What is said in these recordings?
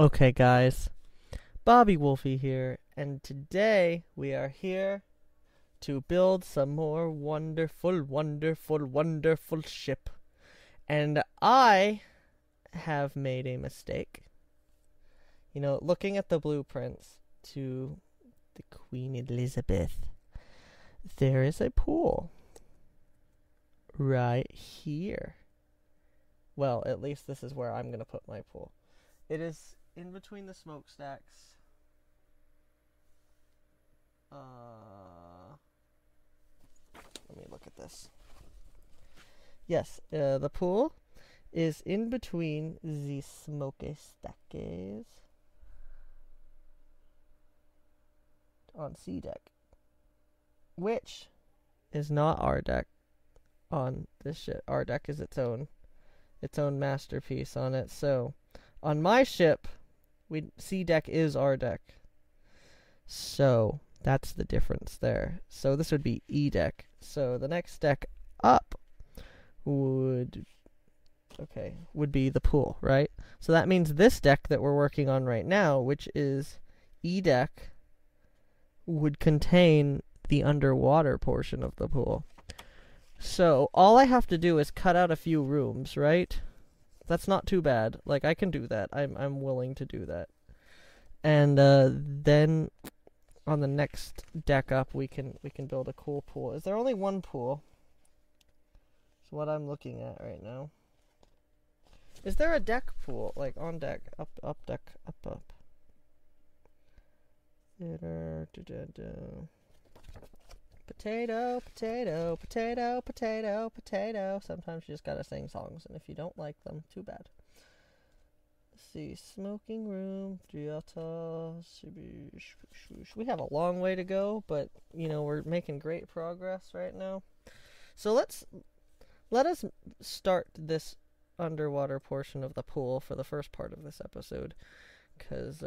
Okay guys, BobbyWolfey here, and today we are here to build some more wonderful ship. And I have made a mistake. You know, looking at the blueprints to the Queen Elizabeth, there is a pool right here. Well, at least this is where I'm going to put my pool. It is in between the smokestacks. Let me look at this. Yes, the pool is in between the smokestacks on C deck, which is not our deck on this ship. Our deck is its own masterpiece on it. So on my ship, C deck is our deck, so that's the difference there. So this would be E deck. So the next deck up would be the pool, right? So that means this deck that we're working on right now, which is E deck, would contain the underwater portion of the pool. So all I have to do is cut out a few rooms, right? That's not too bad. Like, I can do that. I'm willing to do that. And then on the next deck up, we can build a cool pool. Is there only one pool? It's what I'm looking at right now. Is there a deck pool? Like, on deck, up deck, up. Potato, potato, potato, potato, potato. Sometimes you just gotta sing songs, and if you don't like them, too bad. Let's see, smoking room, we have a long way to go, but you know, we're making great progress right now. So let us start this underwater portion of the pool for the first part of this episode, because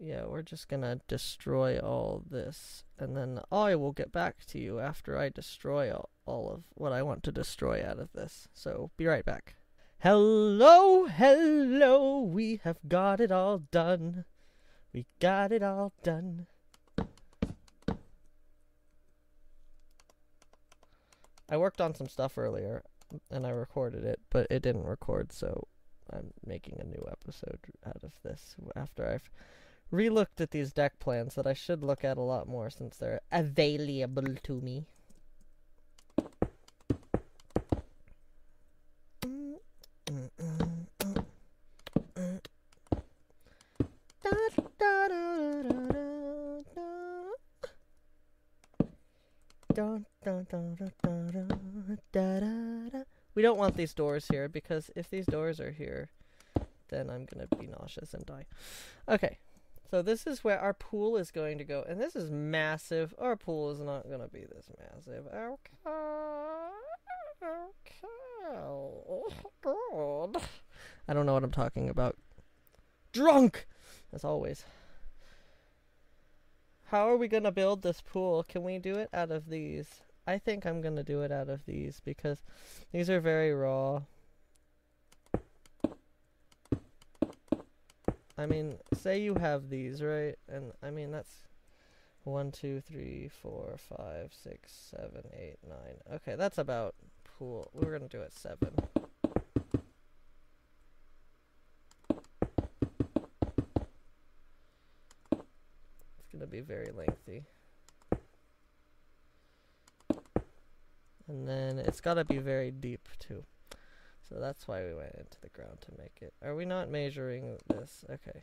yeah, we're just gonna destroy all this, and then I will get back to you after I destroy all of what I want to destroy out of this. So be right back. Hello, hello, we have got it all done. We got it all done. I worked on some stuff earlier, and I recorded it, but it didn't record, so I'm making a new episode out of this after I've relooked at these deck plans that I should look at a lot more since they're available to me. We don't want these doors here, because if these doors are here, then I'm gonna be nauseous and die. Okay. So this is where our pool is going to go, and this is massive. Our pool is not going to be this massive. Okay. Oh, God. I don't know what I'm talking about. Drunk, as always. How are we going to build this pool? Can we do it out of these? I think I'm going to do it out of these, because these are very raw. I mean, say you have these, right? And I mean, that's 1, 2, 3, 4, 5, 6, 7, 8, 9. Okay, that's about cool. We're gonna do it 7. It's gonna be very lengthy. And then it's gotta be very deep too. So that's why we went into the ground to make it. Are we not measuring this? Okay.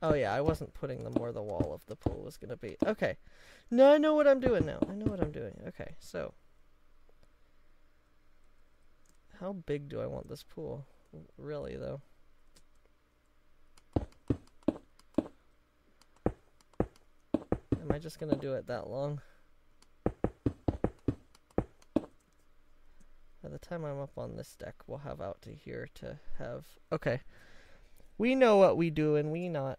Oh yeah, I wasn't putting them where the wall of the pool was going to be. Okay. No, I know what I'm doing now. I know what I'm doing. Okay, so how big do I want this pool? Really, though. Am I just gonna do it that long? By the time I'm up on this deck, we'll have out to here to have. Okay, we know what we do, and we not.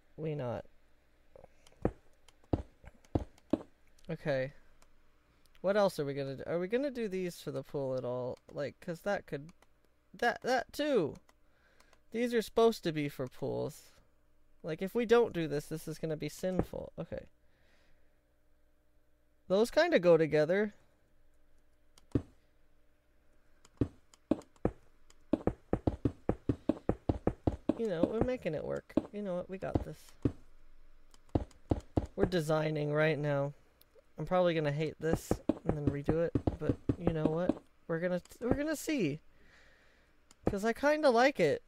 Okay, What else are we gonna do? Are we gonna do these for the pool at all? Like, cause that could, that too. These are supposed to be for pools. Like, if we don't do this, this is gonna be sinful. Okay. Those kind of go together. You know, we're making it work. You know what? We got this. We're designing right now. I'm probably gonna hate this and then redo it, but you know what? We're gonna see. Cause I kind of like it.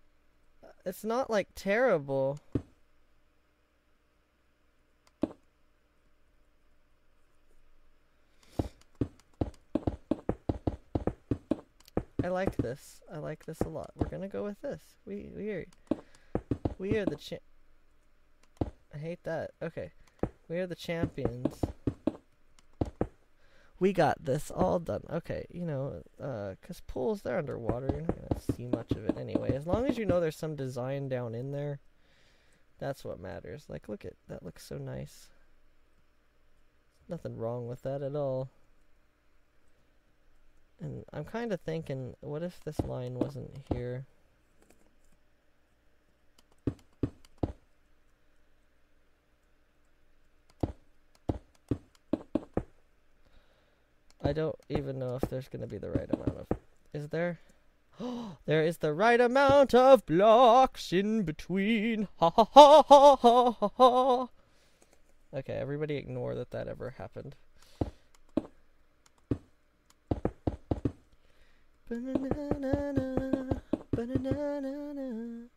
It's not like terrible. I like this. I like this a lot. We're gonna go with this. We are the I hate that. Okay. We are the champions. We got this all done. Okay, you know, cause pools, they're underwater. You're not gonna see much of it anyway. As long as you know there's some design down in there, that's what matters. Like, look at that, looks so nice. Nothing wrong with that at all. And I'm kind of thinking, what if this line wasn't here? I don't even know if there's going to be the right amount of... Is there? Oh, there is the right amount of blocks in between. Ha ha ha ha ha ha ha. Okay, everybody ignore that that ever happened. Ba-na-na-na-na, ba-na-na-na-na.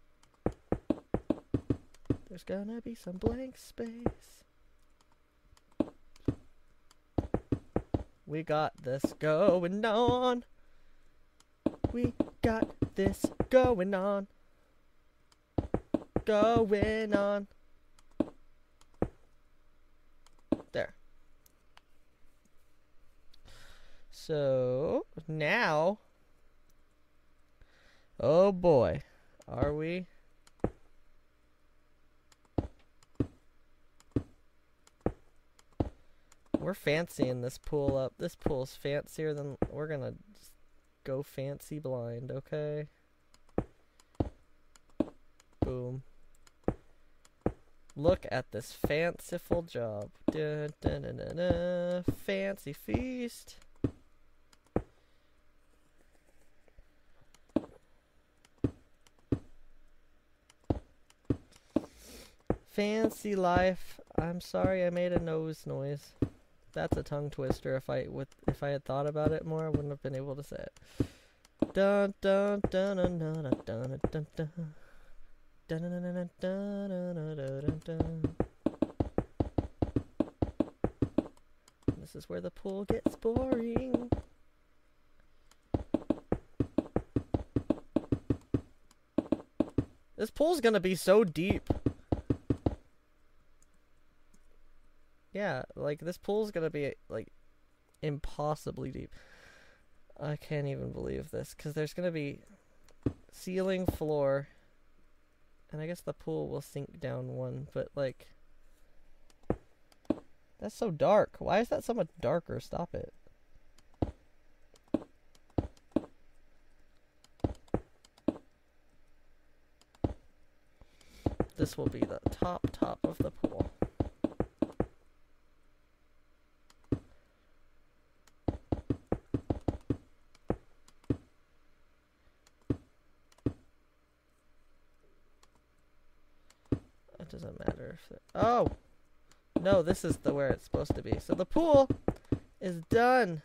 There's gonna be some blank space. We got this going on. We got this going on. Going on. There. So, now... Oh boy, are we? We're fancying this pool up. This pool's fancier than... We're gonna just go fancy blind, okay? Boom. Look at this fanciful job. Dun, dun, dun, dun, dun. Fancy feast. Fancy life. I'm sorry I made a nose noise. That's a tongue twister. If I had thought about it more, I wouldn't have been able to say it. Dun dun dun dun dun dun dun dun dun dun dun. This is where the pool gets boring. This pool's gonna be so deep. Yeah, like, this pool's gonna be, like, impossibly deep. I can't even believe this, because there's gonna be ceiling, floor, and I guess the pool will sink down one, but, like, that's so dark. Why is that so much darker? Stop it. This will be the top of the pool. Doesn't matter if it, oh no, this is the where it's supposed to be. So the pool is done.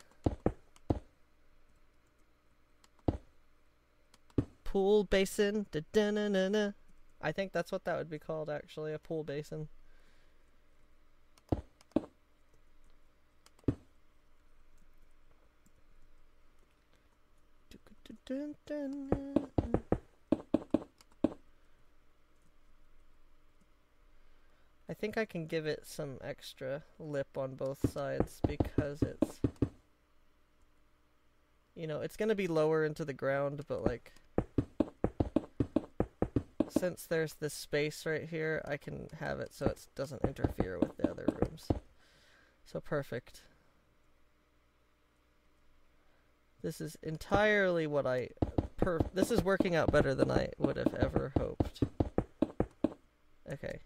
Pool basin. Da -da -na -na -na. I think that's what that would be called, actually, a pool basin. Dun -dun -dun -dun. I think I can give it some extra lip on both sides because it's, you know, it's going to be lower into the ground, but like, since there's this space right here, I can have it so it doesn't interfere with the other rooms. So perfect. This is entirely what I... This is working out better than I would have ever hoped. Okay.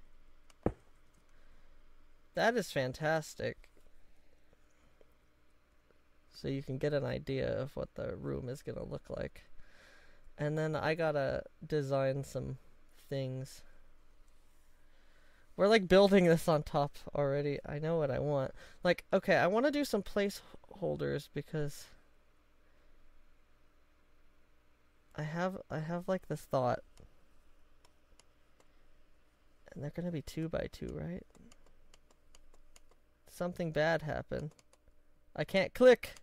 That is fantastic. So you can get an idea of what the room is going to look like. And then I gotta design some things. We're like building this on top already. I know what I want. Like, okay, I want to do some placeholders because I have like this thought. And they're going to be 2 by 2, right? Something bad happened. I can't click.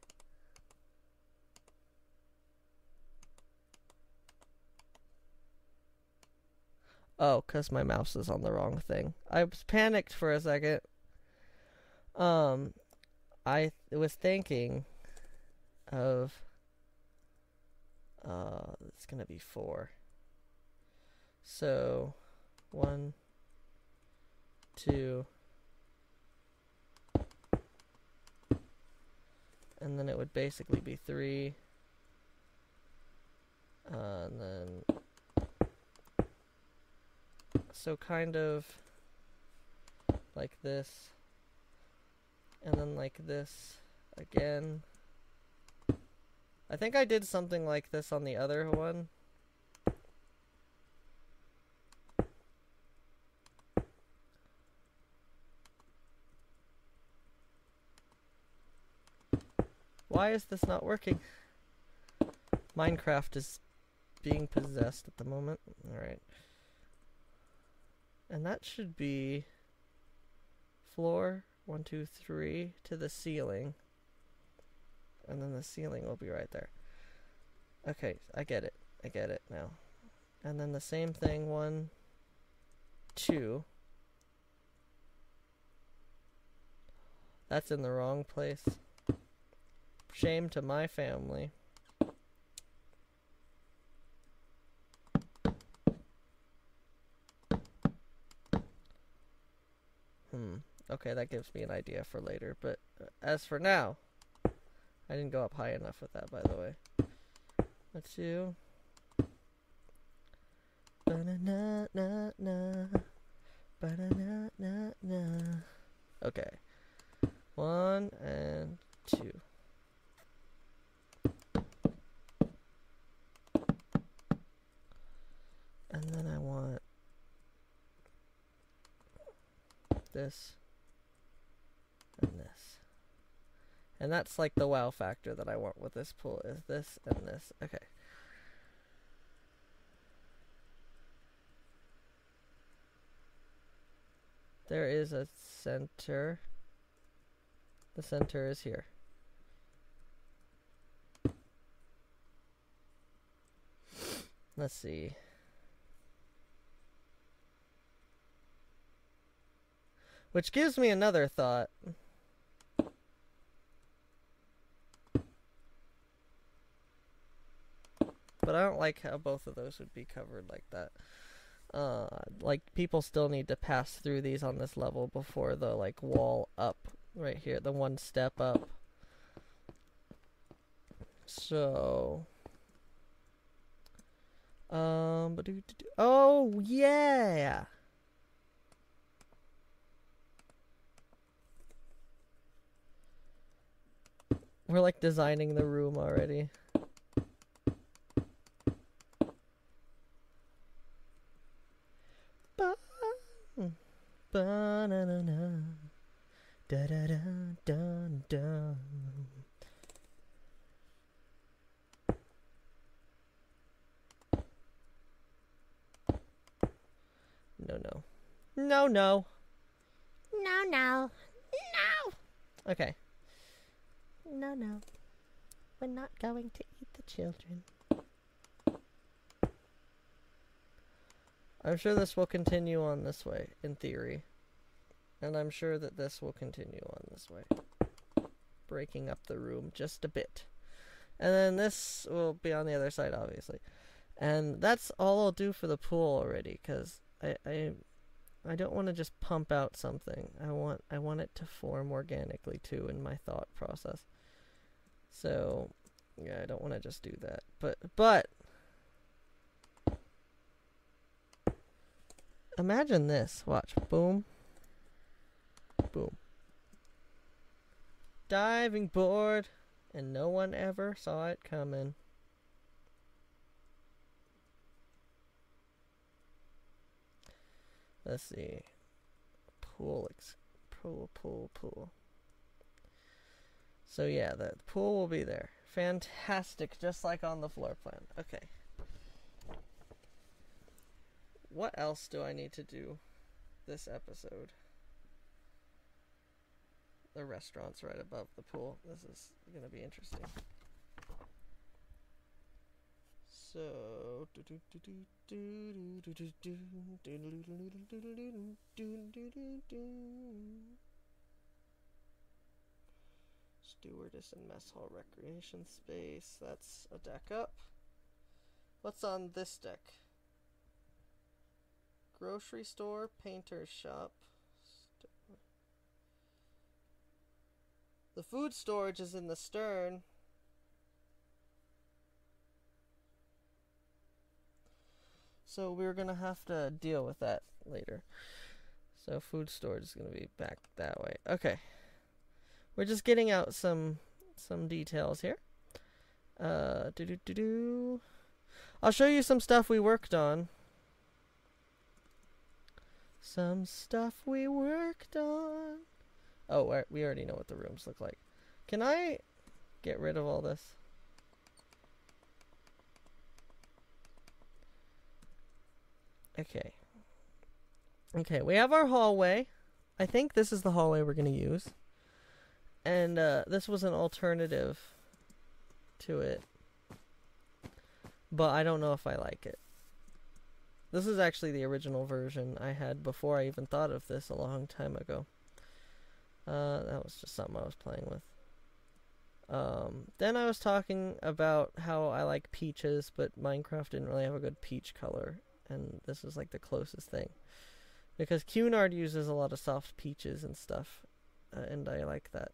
Oh, because my mouse is on the wrong thing. I was panicked for a second. I was thinking of... it's going to be 4. So, 1, 2... And then it would basically be 3. And then... So kind of like this, and then like this again. I think I did something like this on the other one. Why is this not working? Minecraft is being possessed at the moment. Alright. And that should be floor 1, 2, 3 to the ceiling. And then the ceiling will be right there. Okay, I get it. I get it now. And then the same thing, 1, 2. That's in the wrong place. Shame to my family. Okay, that gives me an idea for later, but as for now, I didn't go up high enough with that, by the way. Let's do... Ba-na-na-na-na. Ba-na-na-na-na. Okay. 1 and 2. And then I want... this. And this. And that's like the wow factor that I want with this pool, is this and this. Okay. There is a center. The center is here. Let's see. Which gives me another thought. But I don't like how both of those would be covered like that. Like, people still need to pass through these on this level before the, like, wall up right here. The one step up. So... Oh, yeah! We're like designing the room already. No. Okay. No, we're not going to eat the children. I'm sure this will continue on this way, in theory. And I'm sure that this will continue on this way. Breaking up the room just a bit. And then this will be on the other side, obviously. And that's all I'll do for the pool already, because I don't want to just pump out something. I want it to form organically, too, in my thought process. So, Yeah, I don't want to just do that, but imagine this. Watch. Boom. Boom. Diving board, and no one ever saw it coming. Let's see. Pool. So yeah, the pool will be there. Fantastic, just like on the floor plan. Okay. What else do I need to do this episode? The restaurant's right above the pool. This is going to be interesting. So, stewardess and mess hall recreation space. That's a deck up. What's on this deck? Grocery store, painter's shop. The food storage is in the stern. So we're going to have to deal with that later. So food storage is going to be back that way. Okay. We're just getting out some details here. I'll show you some stuff we worked on. Oh, we already know what the rooms look like. Can I get rid of all this? Okay. Okay, we have our hallway. I think this is the hallway we're going to use. And this was an alternative to it. But I don't know if I like it. This is actually the original version I had before I even thought of this a long time ago. That was just something I was playing with. Then I was talking about how I like peaches, but Minecraft didn't really have a good peach color, and this is like the closest thing. Because Cunard uses a lot of soft peaches and stuff, and I like that.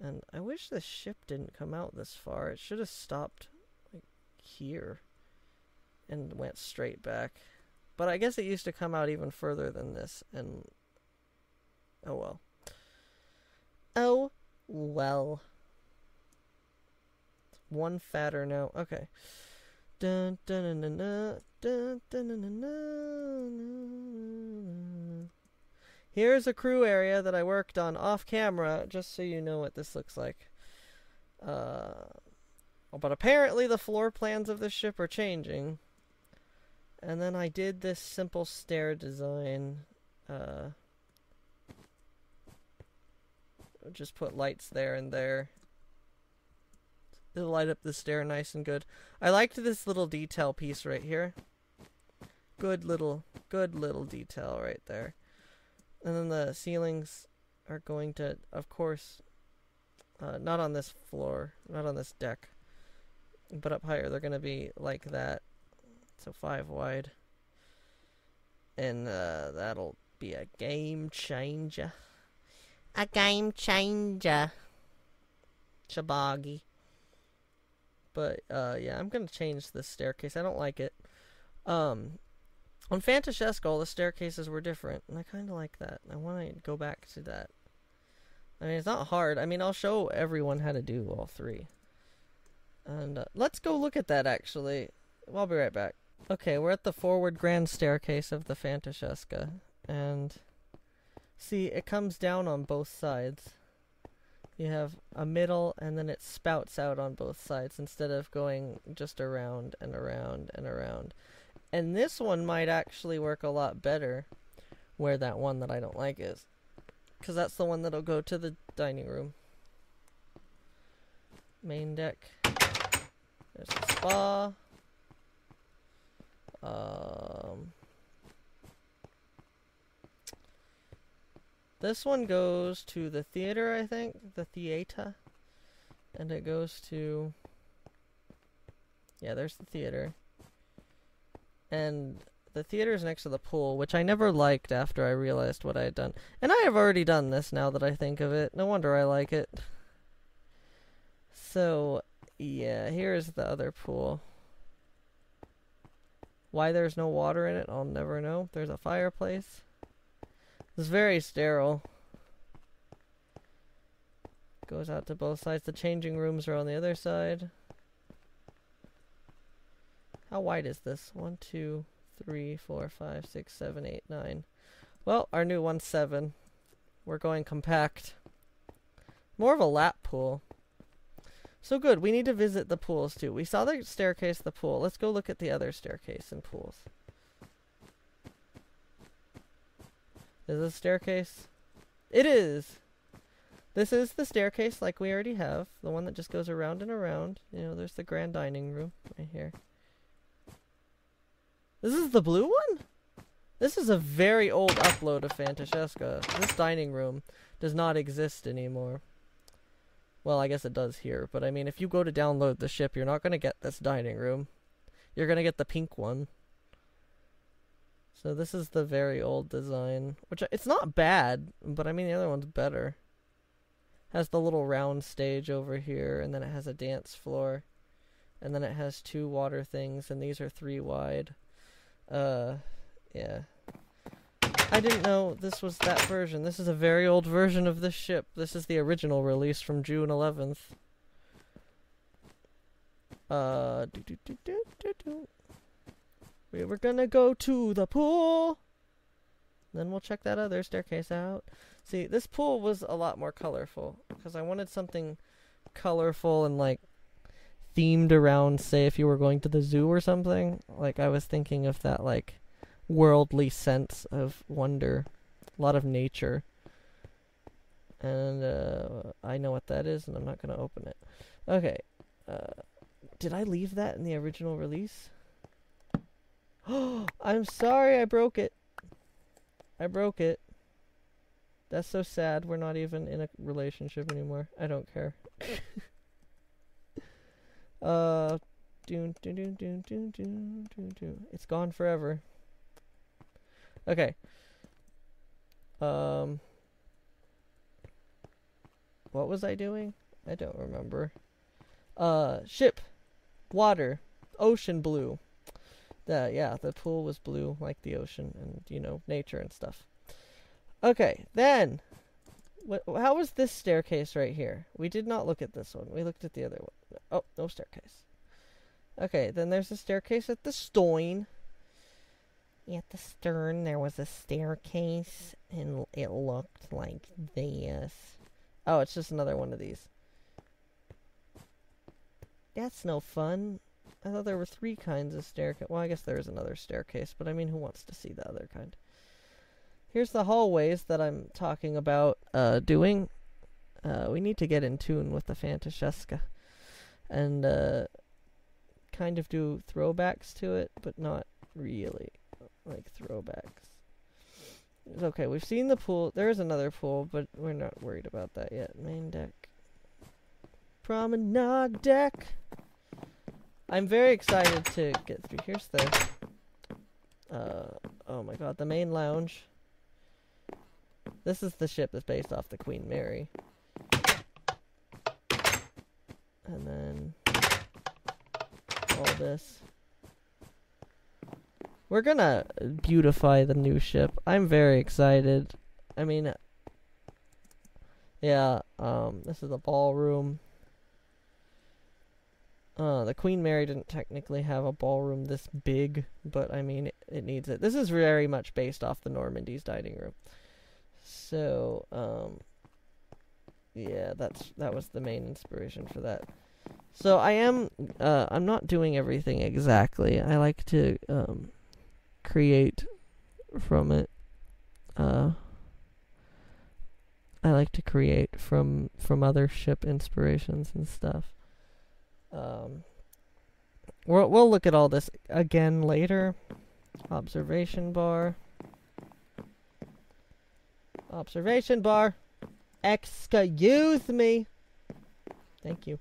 And I wish the ship didn't come out this far. It should have stopped like here and went straight back. But I guess it used to come out even further than this, and oh well. Oh well. One fatter now. Okay. Dun dun dun dun dun dun dun dun dun. Here's a crew area that I worked on off camera, just so you know what this looks like. But apparently the floor plans of the ship are changing. And then I did this simple stair design. Just put lights there and there. It'll light up the stair nice and good. I liked this little detail piece right here. Good little detail right there. And then the ceilings are going to, of course, not on this floor, not on this deck, but up higher. They're going to be like that. So 5 wide. And that'll be a game changer. A game changer. Shabaggy. But, yeah, I'm going to change this staircase. I don't like it. On Fantaschesca, all the staircases were different. And I kind of like that. I want to go back to that. I mean, it's not hard. I mean, I'll show everyone how to do all 3. And let's go look at that, actually. I'll be right back. Okay, we're at the forward grand staircase of the Fantaschesca. And see, it comes down on both sides. You have a middle, and then it spouts out on both sides instead of going just around and around and around. And this one might actually work a lot better where that one that I don't like is. Because that's the one that'll go to the dining room. Main deck. There's a spa. This one goes to the theater, I think. The theater. And it goes to... yeah, there's the theater. And the theater is next to the pool, which I never liked after I realized what I had done. And I have already done this now that I think of it. No wonder I like it. So, Yeah, here is the other pool. Why there's no water in it, I'll never know. There's a fireplace. It's very sterile. Goes out to both sides. The changing rooms are on the other side. How wide is this? 1, 2, 3, 4, 5, 6, 7, 8, 9. Well, our new one's 7. We're going compact. More of a lap pool. So good. We need to visit the pools too. We saw the staircase, the pool. Let's go look at the other staircase and pools. Is this a staircase? It is! This is the staircase like we already have. The one that just goes around and around. You know, there's the grand dining room right here. This is the blue one? This is a very old upload of Fantaschesca. This dining room does not exist anymore. Well, I guess it does here, but I mean, if you go to download the ship, you're not going to get this dining room. You're going to get the pink one. So this is the very old design, which it's not bad, but I mean, the other one's better. Has the little round stage over here, and then it has a dance floor. And then it has 2 water things, and these are 3 wide. Yeah. I didn't know this was that version. This is a very old version of this ship. This is the original release from June 11th. We were gonna go to the pool. Then we'll check that other staircase out. See, this pool was a lot more colorful, because I wanted something colorful and, like, themed around, say, if you were going to the zoo or something. Like, I was thinking of that, like, worldly sense of wonder. A lot of nature. And, I know what that is, and I'm not going to open it. Okay. Did I leave that in the original release? Oh, I'm sorry I broke it. I broke it. That's so sad. We're not even in a relationship anymore. I don't care. It's gone forever. Okay. What was I doing? I don't remember. Ship, water, ocean blue. Yeah, the pool was blue like the ocean and, you know, nature and stuff. Okay, then, how was this staircase right here? We did not look at this one. We looked at the other one. Oh, no staircase. Okay, then there's a staircase at the stern. At the stern, there was a staircase, and it looked like this. Oh, it's just another one of these. That's no fun. I thought there were 3 kinds of staircase. Well, I guess there is another staircase, but I mean, who wants to see the other kind? Here's the hallways that I'm talking about doing. We need to get in tune with the Fantaschesca. And kind of do throwbacks to it, but not really like throwbacks. It's okay, we've seen the pool. There is another pool, but we're not worried about that yet. Main deck. Promenade deck. I'm very excited to get through. Here's the... oh my god, the main lounge. This is the ship that's based off the Queen Mary. And then... all this. We're gonna beautify the new ship. I'm very excited. I mean... yeah, this is a ballroom. The Queen Mary didn't technically have a ballroom this big, but I mean, it needs it. This is very much based off the Normandy's dining room. So, yeah, that was the main inspiration for that. So I am, I'm not doing everything exactly. I like to, create from it. I like to create from other ship inspirations and stuff. We'll look at all this again later. Observation bar. Observation bar. Excuse me. Thank you.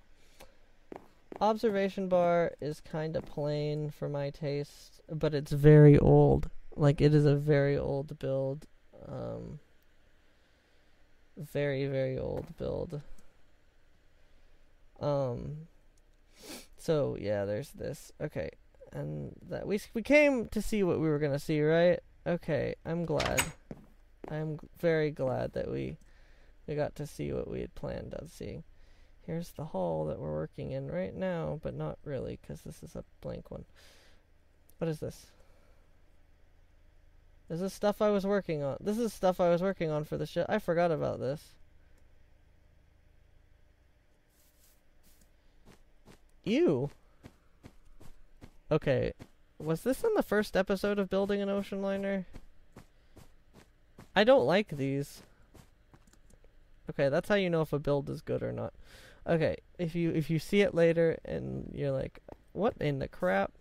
Observation bar is kind of plain for my taste, but it's very old. Like, it is a very old build. Very, very old build. So yeah, there's this. Okay, and that we came to see what we were gonna see, right? Okay, I'm glad. I'm very glad that we got to see what we had planned on seeing. Here's the hall that we're working in right now, but not really, because this is a blank one. What is this? Is this stuff I was working on? This is stuff I was working on for the show. I forgot about this. Ew. Okay. Was this in the first episode of building an ocean liner? I don't like these. Okay, that's how you know if a build is good or not. Okay, if you see it later and you're like, what in the crap?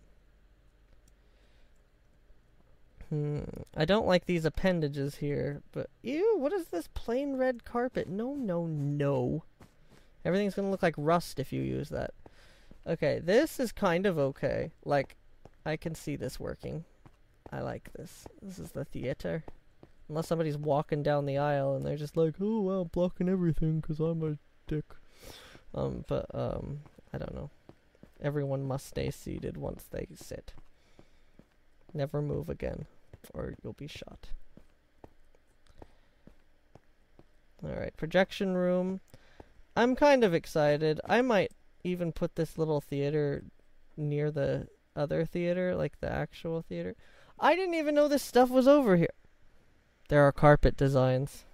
I don't like these appendages here, but ew, what is this plain red carpet? No, no, no. Everything's gonna look like rust if you use that. Okay, this is kind of okay. Like, I can see this working. I like this. This is the theater. Unless somebody's walking down the aisle and they're just like, oh, well, I'm blocking everything because I'm a dick. I don't know. Everyone must stay seated once they sit. Never move again, or you'll be shot. Alright, projection room. I'm kind of excited. I might even put this little theater near the other theater, like the actual theater. I didn't even know this stuff was over here. There are carpet designs.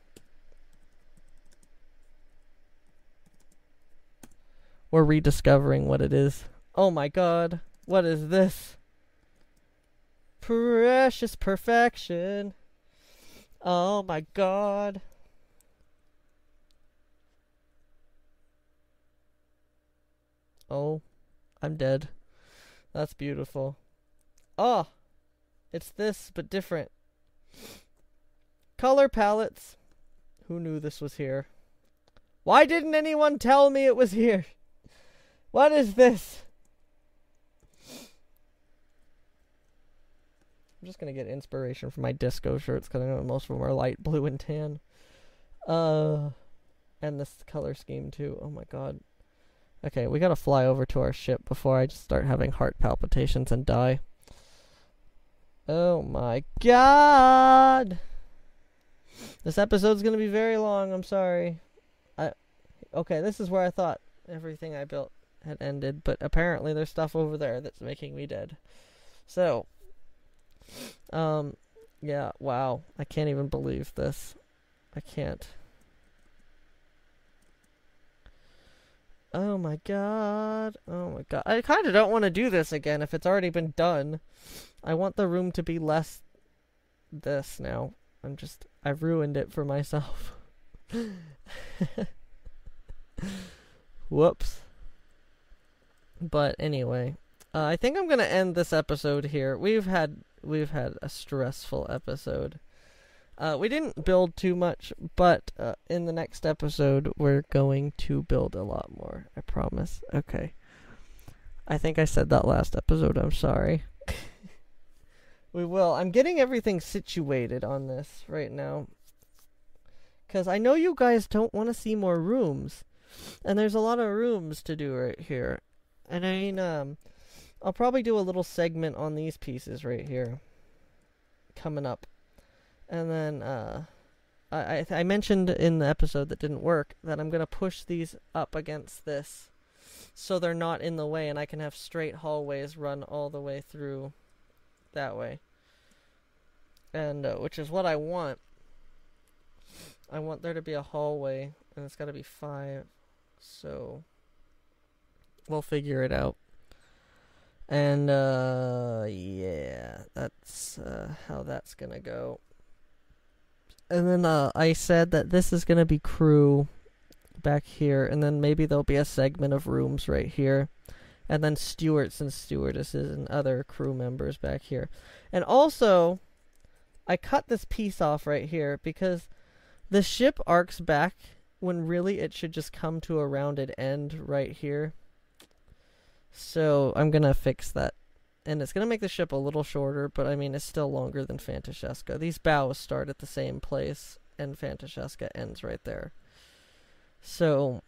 We're rediscovering what it is. Oh my god, what is this? Precious perfection. Oh my god. Oh, I'm dead. That's beautiful. Oh, it's this, but different. Color palettes. Who knew this was here? Why didn't anyone tell me it was here? What is this? I'm just going to get inspiration from my disco shirts because I know most of them are light blue and tan. And this color scheme too. Oh my god. Okay, we gotta fly over to our ship before I just start having heart palpitations and die. Oh my god! This episode's gonna be very long, I'm sorry. Okay, this is where I thought everything I built had ended, but apparently there's stuff over there that's making me dead. So, yeah, wow. I can't even believe this. I can't. Oh my god. Oh my god. I kind of don't want to do this again if it's already been done. I want the room to be less this now. I've ruined it for myself. Whoops. But anyway, I think I'm going to end this episode here. We've had a stressful episode. We didn't build too much, but in the next episode, we're going to build a lot more. I promise. Okay. I think I said that last episode. I'm sorry. We will. I'm getting everything situated on this right now. Because I know you guys don't want to see more rooms. And there's a lot of rooms to do right here. And I mean, I'll probably do a little segment on these pieces right here. Coming up. And then, I mentioned in the episode that didn't work that I'm going to push these up against this so they're not in the way and I can have straight hallways run all the way through that way. And, which is what I want. I want there to be a hallway and it's got to be 5, so we'll figure it out. And, yeah, that's, how that's going to go. And then I said that this is going to be crew back here. And then maybe there'll be a segment of rooms right here. And then stewards and stewardesses and other crew members back here. And also, I cut this piece off right here because the ship arcs back when really it should just come to a rounded end right here. So I'm going to fix that. And it's going to make the ship a little shorter, but I mean, it's still longer than Fantaschesca. These bows start at the same place, and Fantaschesca ends right there. So,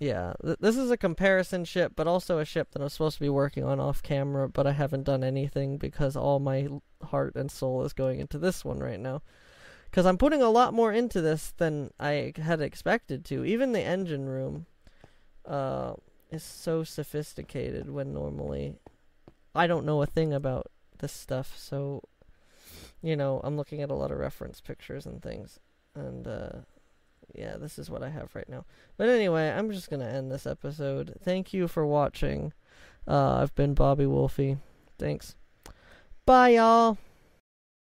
Yeah, this is a comparison ship, but also a ship that I'm supposed to be working on off camera, but I haven't done anything because all my heart and soul is going into this one right now. Because I'm putting a lot more into this than I had expected to. Even the engine room is so sophisticated when normally I don't know a thing about this stuff. So, you know, I'm looking at a lot of reference pictures and things. And, yeah, this is what I have right now. But anyway, I'm just going to end this episode. Thank you for watching. I've been BobbyWolfey. Thanks. Bye, y'all.